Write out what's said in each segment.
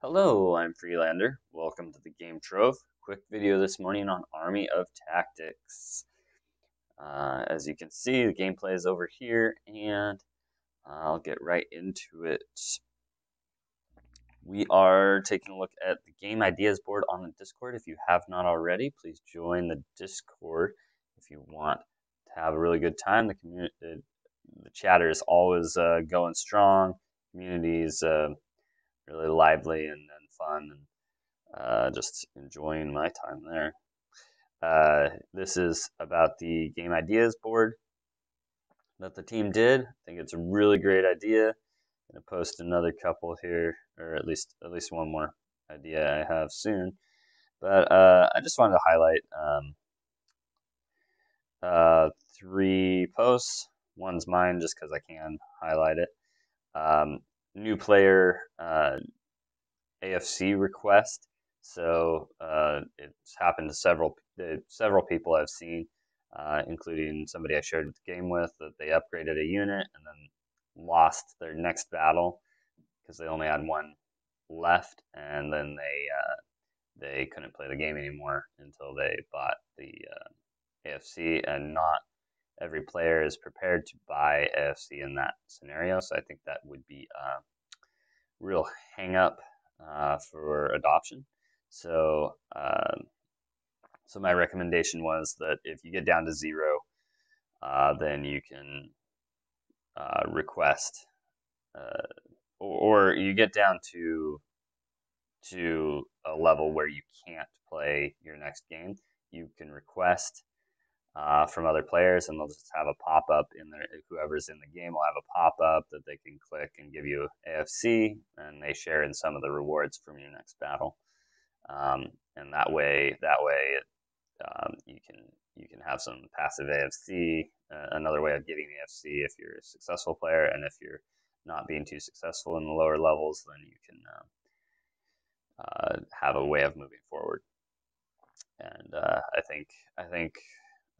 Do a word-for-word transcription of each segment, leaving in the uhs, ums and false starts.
Hello, I'm Freelander. Welcome to the Game Trove. Quick video this morning on Army of Tactics. Uh, as you can see, the gameplay is over here, and I'll get right into it. We are taking a look at the game ideas board on the Discord. If you have not already, please join the Discord if you want to have a really good time. The community, the, the chatter is always uh, going strong. Communities. Uh, Really lively and, and fun, and uh, just enjoying my time there. Uh, this is about the game ideas board that the team did. I think it's a really great idea. I'm gonna post another couple here, or at least at least one more idea I have soon. But uh, I just wanted to highlight um, uh, three posts. One's mine just because I can highlight it. Um, New player uh, A F C request. So uh, it's happened to several several people I've seen, uh, including somebody I shared the game with, that they upgraded a unit and then lost their next battle because they only had one left, and then they uh, they couldn't play the game anymore until they bought the uh, A F C. And not every player is prepared to buy A F C in that scenario, so I think that would be a real hang-up uh, for adoption. So, uh, so my recommendation was that if you get down to zero, uh, then you can uh, request, uh, or, or you get down to to a level where you can't play your next game. You can request Uh, from other players, and they'll just have a pop-up in their, whoever's in the game will have a pop-up that they can click and give you A F C, and they share in some of the rewards from your next battle. Um, and that way, that way, it, um, you can you can have some passive A F C. Uh, another way of getting A F C if you're a successful player, and if you're not being too successful in the lower levels, then you can uh, uh, have a way of moving forward. And uh, I think I think.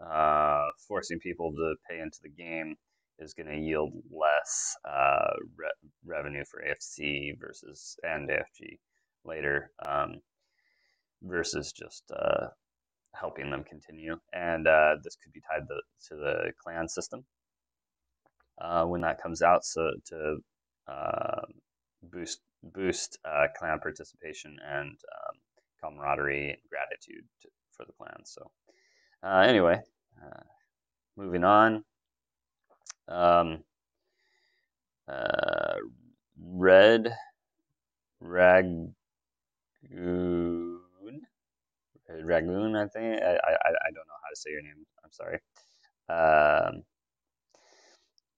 Uh, forcing people to pay into the game is going to yield less uh, re revenue for A F C versus and A F G later, um, versus just uh, helping them continue. And uh, this could be tied to, to the clan system uh, when that comes out, so to uh, boost boost uh, clan participation and um, camaraderie and gratitude to, for the clan. So. Uh, anyway, uh, moving on. Um, uh, Red Ragoon, Red Ragoon. I think I, I I don't know how to say your name. I'm sorry. Um,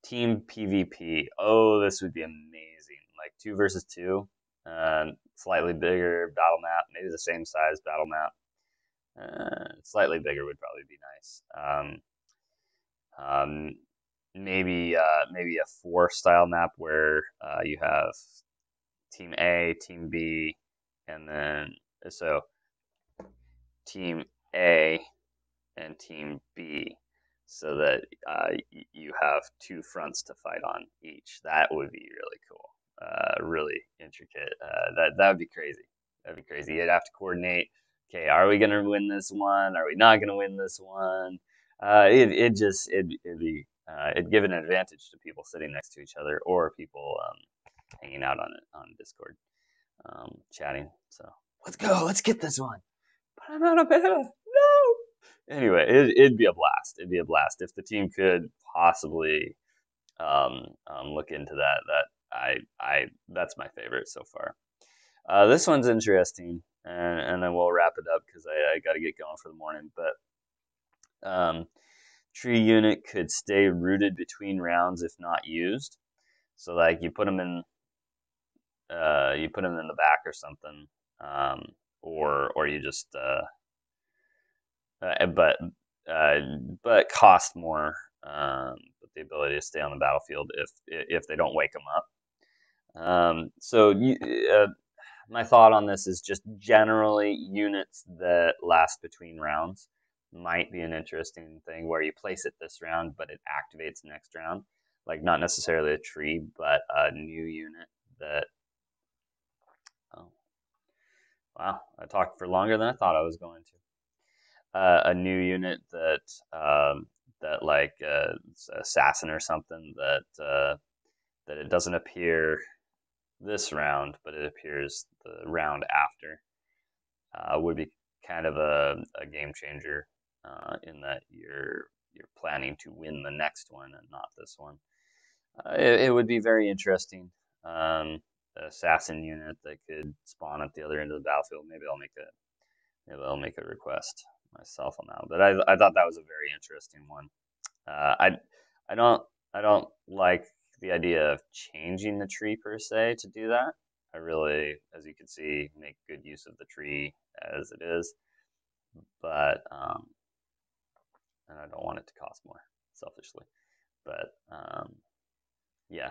team P v P. Oh, this would be amazing. Like two versus two. Uh, slightly bigger battle map. Maybe the same size battle map. Uh, slightly bigger would probably be nice. Um, um, maybe uh, maybe a four style map where uh, you have team A, team B, and then so team A and team B, so that uh, you have two fronts to fight on each. That would be really cool. Uh, really intricate. Uh, that that would be crazy. That'd be crazy. You'd have to coordinate. Okay, are we gonna win this one? Are we not gonna win this one? Uh, it it just it it'd be uh, it'd give an advantage to people sitting next to each other, or people um, hanging out on it on Discord, um, chatting. So let's go, let's get this one. But I'm out of bed. No. Anyway, it it'd be a blast. It'd be a blast if the team could possibly um, um, look into that. That I I that's my favorite so far. Uh, this one's interesting. And, and then we'll wrap it up because I, I got to get going for the morning. But um, tree unit could stay rooted between rounds if not used. So like you put them in, uh, you put them in the back or something, um, or or you just, uh, uh, but uh, but cost more. Um, but the ability to stay on the battlefield if if they don't wake them up. Um, so you. Uh, My thought on this is just generally units that last between rounds might be an interesting thing where you place it this round, but it activates next round. Like not necessarily a tree, but a new unit that, oh, Wow, I talked for longer than I thought I was going to. Uh, a new unit that um, that like uh, assassin or something that uh, that it doesn't appear this round, but it appears the round after uh, would be kind of a, a game changer uh, in that you're you're planning to win the next one and not this one. Uh, it, it would be very interesting. Um, assassin unit that could spawn at the other end of the battlefield. Maybe I'll make a maybe I'll make a request myself on that. But I I thought that was a very interesting one. Uh, I I don't I don't like the idea of changing the tree per se to do that. I really, as you can see, make good use of the tree as it is. But um, and I don't want it to cost more, selfishly. But um, yeah.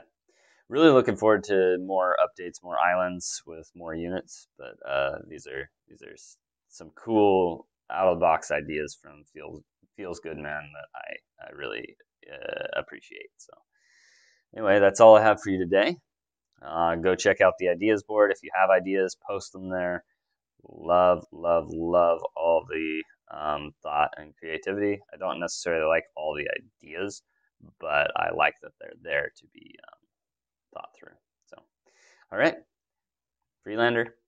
Really looking forward to more updates, more islands with more units. But uh, these are these are some cool out of the box ideas from Feels Feels Good Man that I I really uh, appreciate. So anyway, that's all I have for you today. Uh, go check out the ideas board if you have ideas. Post them there. Love love love all the um, thought and creativity. I don't necessarily like all the ideas, but I like that they're there to be Um, thought through. So, all right, Freelander.